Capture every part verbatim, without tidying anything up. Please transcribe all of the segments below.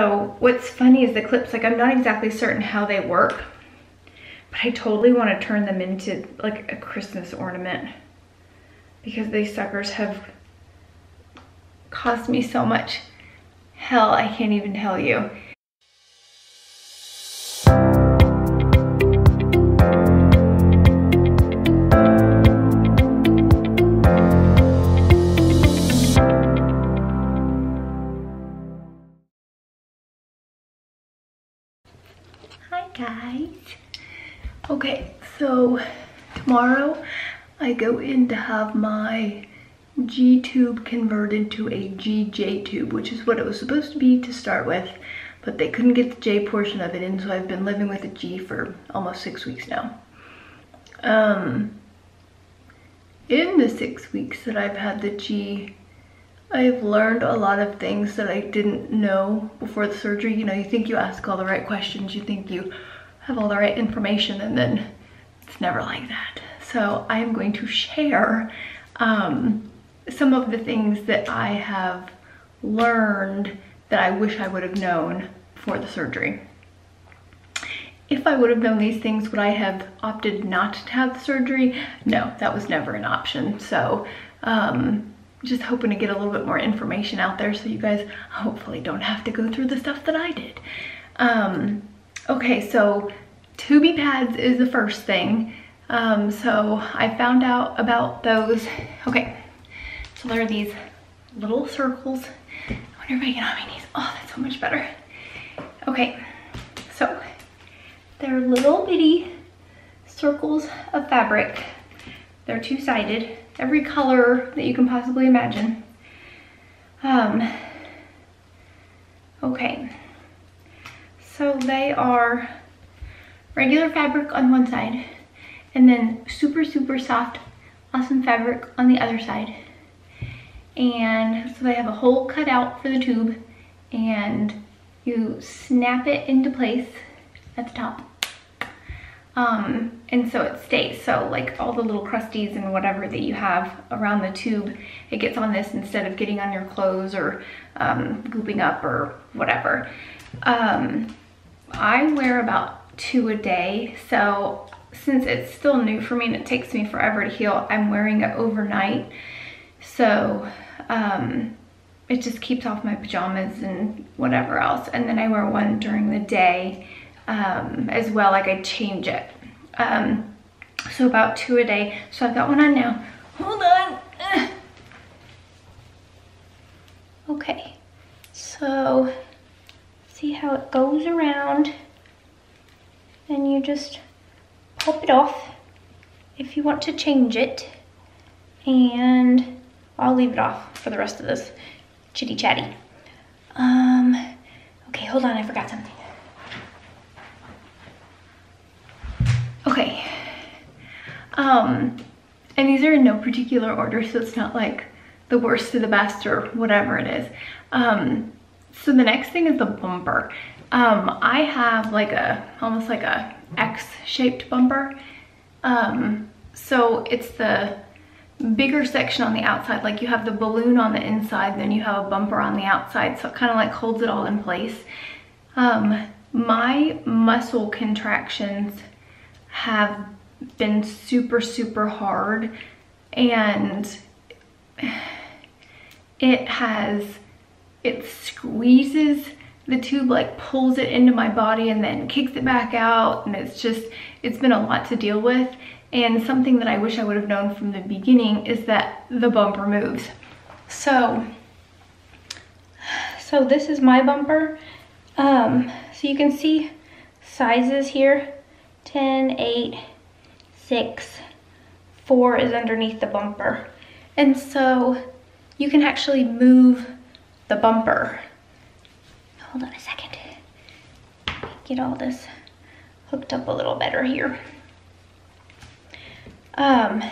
So what's funny is the clips, like I'm not exactly certain how they work, but I totally want to turn them into like a Christmas ornament because these suckers have cost me so much hell, I can't even tell you. Guys, okay, so tomorrow I go in to have my G tube converted to a G J tube, which is what it was supposed to be to start with, but they couldn't get the J portion of it in, so I've been living with a G for almost six weeks now. Um, in the six weeks that I've had the G, I've learned a lot of things that I didn't know before the surgery. You know, you think you ask all the right questions, you think you have all the right information, and then it's never like that. So I am going to share um, some of the things that I have learned that I wish I would have known before the surgery. If I would have known these things, would I have opted not to have the surgery? No, that was never an option. So, um, just hoping to get a little bit more information out there so you guys hopefully don't have to go through the stuff that I did. Um, okay, so tubi pads is the first thing. Um, so I found out about those. Okay, so there are these little circles. I wonder if I can get on my knees. Oh, that's so much better. Okay, so they're little bitty circles of fabric. They're two-sided. Every color that you can possibly imagine. Um, okay, so they are regular fabric on one side and then super, super soft, awesome fabric on the other side. And so they have a hole cut out for the tube and you snap it into place at the top. Um, and so it stays. So like all the little crusties and whatever that you have around the tube, it gets on this instead of getting on your clothes or um, gooping up or whatever. Um, I wear about two a day. So since it's still new for me and it takes me forever to heal, I'm wearing it overnight. So um, it just keeps off my pajamas and whatever else. And then I wear one during the day. Um, as well, like I change it. Um, so about two a day. So I've got one on now. Hold on. Ugh. Okay, so see how it goes around and you just pop it off if you want to change it. And I'll leave it off for the rest of this chitty chatty. Um, okay, hold on, I forgot something. Okay, um, and these are in no particular order, so it's not like the worst to the best or whatever it is. Um, so the next thing is the bumper. Um, I have like a, almost like a X-shaped bumper. Um, so it's the bigger section on the outside, like you have the balloon on the inside, then you have a bumper on the outside, so it kind of like holds it all in place. Um, my muscle contractions have been super super hard, and it has it squeezes the tube, like pulls it into my body and then kicks it back out, and it's just it's been a lot to deal with. And something that I wish I would have known from the beginning is that the bumper moves. So so this is my bumper. Um, so you can see sizes here. ten, eight, six, four is underneath the bumper. And so you can actually move the bumper. Hold on a second. Get all this hooked up a little better here. Um,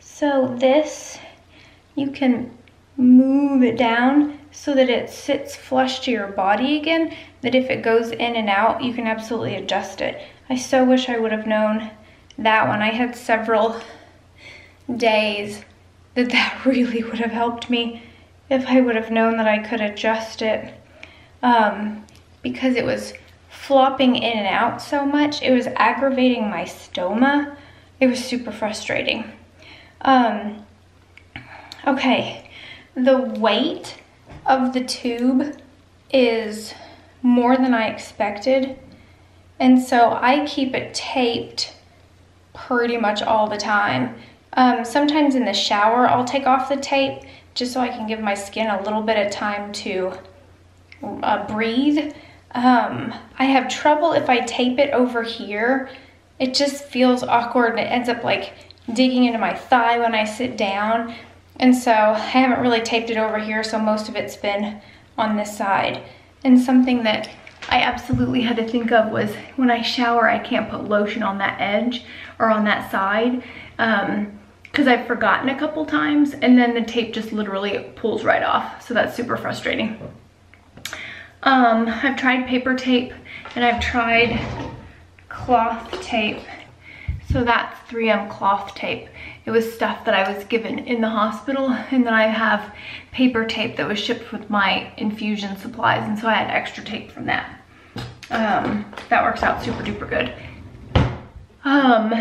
so this, you can move it down so that it sits flush to your body again, that if it goes in and out, you can absolutely adjust it. I so wish I would have known that one. I had several days that that really would have helped me if I would have known that I could adjust it, um, because it was flopping in and out so much, it was aggravating my stoma. It was super frustrating. Um, okay, the weight of the tube is more than I expected, and so I keep it taped pretty much all the time. Um, sometimes in the shower I'll take off the tape just so I can give my skin a little bit of time to uh, breathe. Um, I have trouble if I tape it over here. It just feels awkward and it ends up like digging into my thigh when I sit down. And so I haven't really taped it over here, so most of it's been on this side. And something that I absolutely had to think of was when I shower, I can't put lotion on that edge or on that side, um, because I've forgotten a couple times and then the tape just literally pulls right off. So that's super frustrating. Um, I've tried paper tape and I've tried cloth tape. So that's three M cloth tape. It was stuff that I was given in the hospital, and then I have paper tape that was shipped with my infusion supplies, and so I had extra tape from that. Um, that works out super duper good. Um,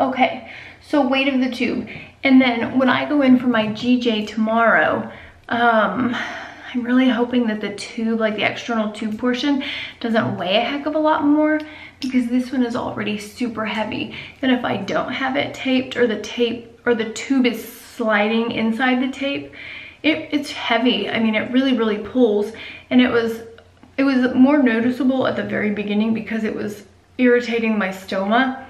okay, so weight of the tube. And then when I go in for my G J tomorrow, um, I'm really hoping that the tube, like the external tube portion, doesn't weigh a heck of a lot more, because this one is already super heavy. Then if I don't have it taped, or the tape or the tube is sliding inside the tape, it, it's heavy. I mean, it really, really pulls. And it was, it was more noticeable at the very beginning because it was irritating my stoma.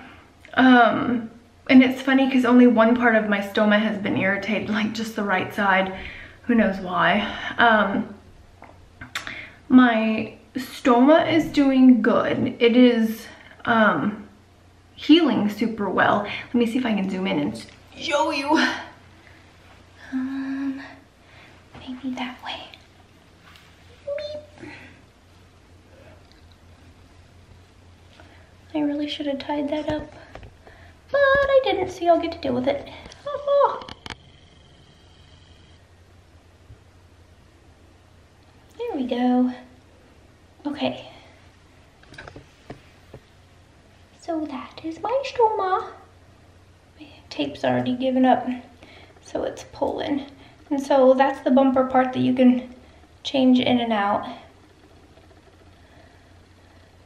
Um, and it's funny because only one part of my stoma has been irritated, like just the right side. Who knows why? Um, my stoma is doing good. It is um, healing super well. Let me see if I can zoom in and show you. Um, maybe that way. Beep. I really should have tied that up, but I didn't, so y'all get to deal with it. Oh. There we go. Okay. So that is my stoma. My tape's already given up, so it's pulling. And so that's the bumper part that you can change in and out.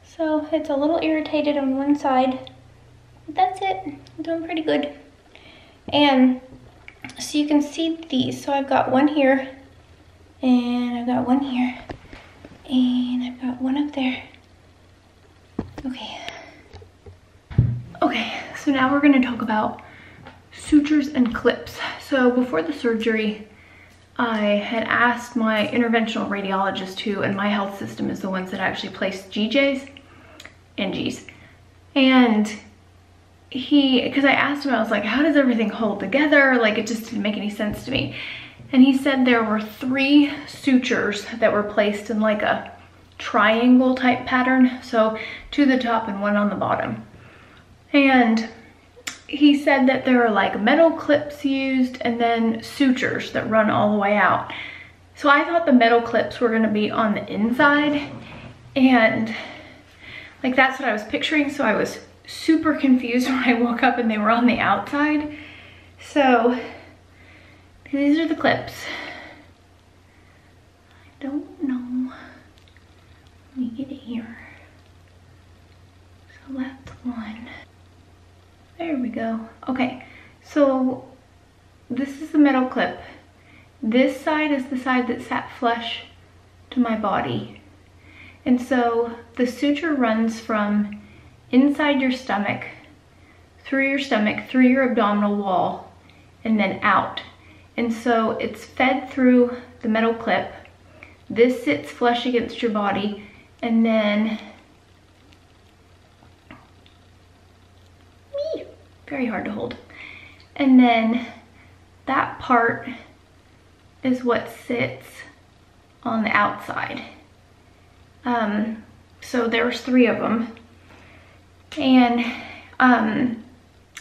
So it's a little irritated on one side. That's it. I'm doing pretty good. And so you can see these. So I've got one here, and I've got one here, and I've got one up there. Okay. Okay, so now we're gonna talk about sutures and clips. So before the surgery, I had asked my interventional radiologist, who in my health system is the ones that actually place G Js and Gs. And he, because I asked him, I was like, how does everything hold together? Like, it just didn't make any sense to me. And he said there were three sutures that were placed in like a triangle type pattern. So two at the top and one on the bottom. And he said that there are like metal clips used and then sutures that run all the way out. So I thought the metal clips were gonna be on the inside, and like that's what I was picturing. So I was super confused when I woke up and they were on the outside. So these are the clips. I don't know. Let me get it here. So that's one. There we go. Okay, so this is the metal clip. This side is the side that sat flush to my body. And so the suture runs from inside your stomach, through your stomach, through your abdominal wall, and then out. And so it's fed through the metal clip. This sits flush against your body, and then, very hard to hold. And then that part is what sits on the outside. Um, so there's three of them. And um,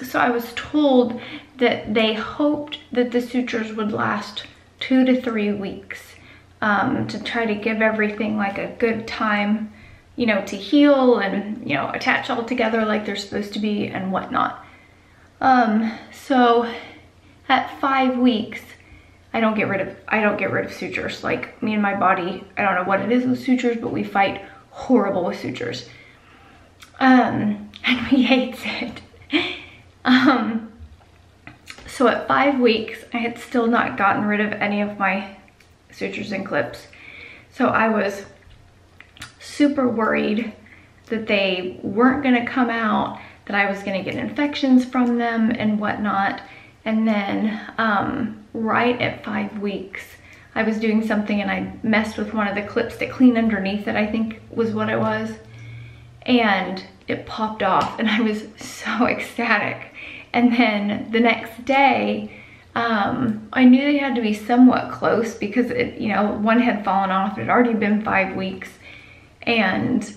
so I was told that they hoped that the sutures would last two to three weeks um, to try to give everything like a good time, you know, to heal and, you know, attach all together like they're supposed to be and whatnot. Um, so at five weeks, I don't get rid of, I don't get rid of sutures. Like me and my body, I don't know what it is with sutures, but we fight horrible with sutures. Um, and we hate it. um, so at five weeks, I had still not gotten rid of any of my sutures and clips. So I was super worried that they weren't gonna come out, that I was gonna get infections from them and whatnot. And then, um, right at five weeks, I was doing something and I messed with one of the clips that clean underneath it, I think was what it was, and it popped off and I was so ecstatic. And then the next day, um, I knew they had to be somewhat close because it, you know, one had fallen off, it had already been five weeks. And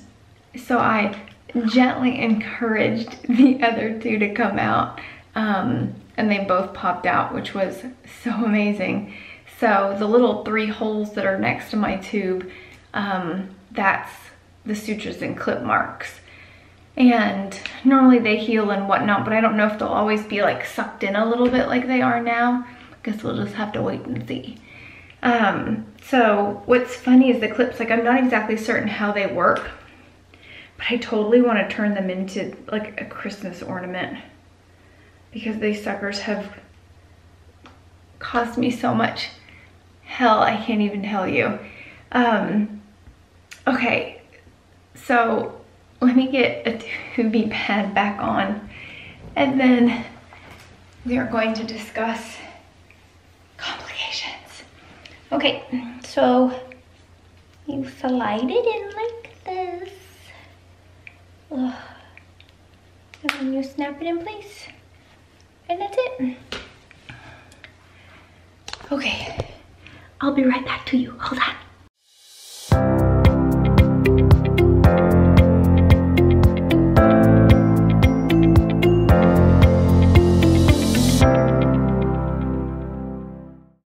so I gently encouraged the other two to come out. Um, and they both popped out, which was so amazing. So the little three holes that are next to my tube, um, that's the sutures and clip marks. And normally they heal and whatnot, but I don't know if they'll always be like sucked in a little bit like they are now. I guess we'll just have to wait and see. Um, so what's funny is the clips, like I'm not exactly certain how they work, but I totally want to turn them into like a Christmas ornament, because these suckers have cost me so much hell, I can't even tell you. Um, okay, so let me get a tubi pad back on, and then we are going to discuss complications. Okay, so you slide it in like this. Ugh. And then you snap it in place. And that's it. Okay, I'll be right back to you. Hold on.